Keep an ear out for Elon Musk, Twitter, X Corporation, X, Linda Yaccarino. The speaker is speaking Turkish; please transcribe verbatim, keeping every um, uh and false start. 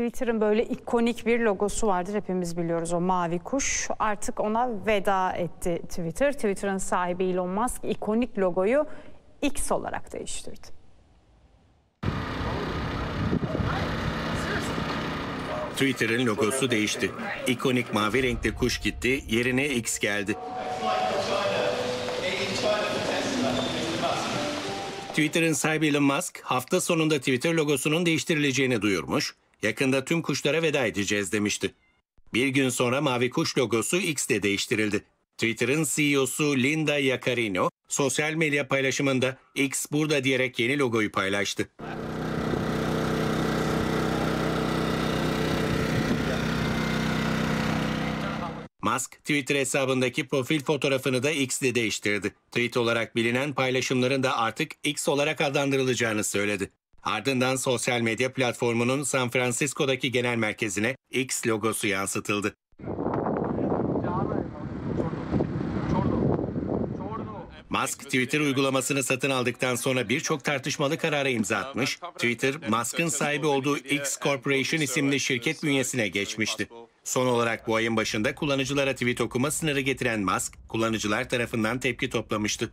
Twitter'ın böyle ikonik bir logosu vardır, hepimiz biliyoruz, o mavi kuş. Artık ona veda etti Twitter. Twitter'ın sahibi Elon Musk ikonik logoyu X olarak değiştirdi. Twitter'ın logosu değişti. İkonik mavi renkli kuş gitti, yerine X geldi. Twitter'ın sahibi Elon Musk hafta sonunda Twitter logosunun değiştirileceğini duyurmuş, yakında tüm kuşlara veda edeceğiz demişti. Bir gün sonra mavi kuş logosu X de değiştirildi. Twitter'ın C E O'su Linda Yaccarino sosyal medya paylaşımında "X burada" diyerek yeni logoyu paylaştı. Musk, Twitter hesabındaki profil fotoğrafını da X'le değiştirdi. Tweet olarak bilinen paylaşımların da artık X olarak adlandırılacağını söyledi. Ardından sosyal medya platformunun San Francisco'daki genel merkezine X logosu yansıtıldı. Musk, Twitter uygulamasını satın aldıktan sonra birçok tartışmalı karara imza atmış, Twitter, Musk'ın sahibi olduğu X Corporation isimli şirket bünyesine geçmişti. Son olarak bu ayın başında kullanıcılara tweet okuma sınırı getiren Musk, kullanıcılar tarafından tepki toplamıştı.